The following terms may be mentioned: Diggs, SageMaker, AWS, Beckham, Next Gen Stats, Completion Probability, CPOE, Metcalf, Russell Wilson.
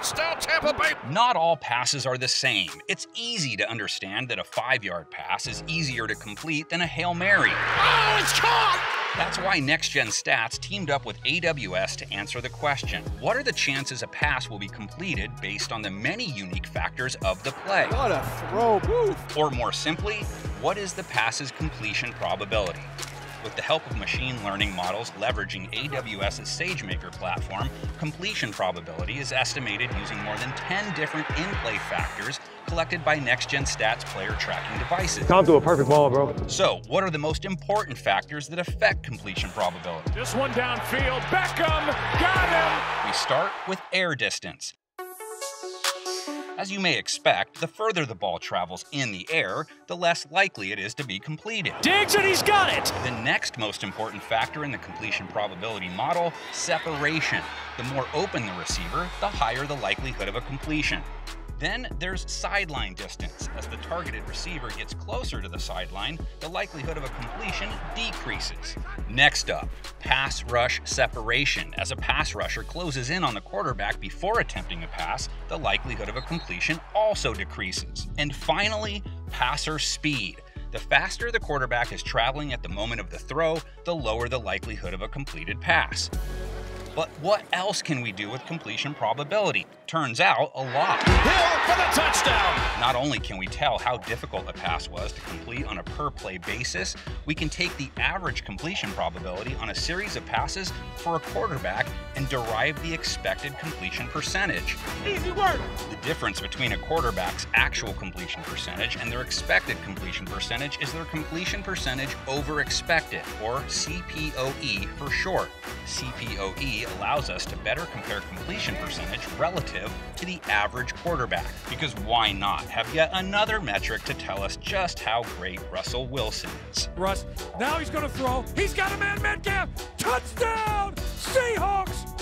Touchdown, Tampa Bay! Not all passes are the same. It's easy to understand that a 5-yard pass is easier to complete than a Hail Mary. Oh, it's caught! That's why Next Gen Stats teamed up with AWS to answer the question, what are the chances a pass will be completed based on the many unique factors of the play? What a throw, Booth! Or more simply, what is the pass's completion probability? With the help of machine learning models leveraging AWS's SageMaker platform, completion probability is estimated using more than 10 different in-play factors collected by Next Gen Stats player tracking devices. Tom threw a perfect ball, bro. So, what are the most important factors that affect completion probability? This one downfield, Beckham, got him! We start with air distance. As you may expect, the further the ball travels in the air, the less likely it is to be completed. Diggs and he's got it! The next most important factor in the completion probability model, separation. The more open the receiver, the higher the likelihood of a completion. Then there's sideline distance. As the targeted receiver gets closer to the sideline, the likelihood of a completion decreases. Next up, pass rush separation. As a pass rusher closes in on the quarterback before attempting a pass, the likelihood of a completion also decreases. And finally, passer speed. The faster the quarterback is traveling at the moment of the throw, the lower the likelihood of a completed pass. But what else can we do with completion probability? Turns out, a lot. Hill for the touchdown! Not only can we tell how difficult a pass was to complete on a per-play basis, we can take the average completion probability on a series of passes for a quarterback and derive the expected completion percentage. Easy work! The difference between a quarterback's actual completion percentage and their expected completion percentage is their completion percentage over expected, or CPOE for short. CPOE allows us to better compare completion percentage relative to the average quarterback. Because why not have yet another metric to tell us just how great Russell Wilson is? Russ, now he's going to throw. He's got a man, Metcalf. Touchdown, Seahawks!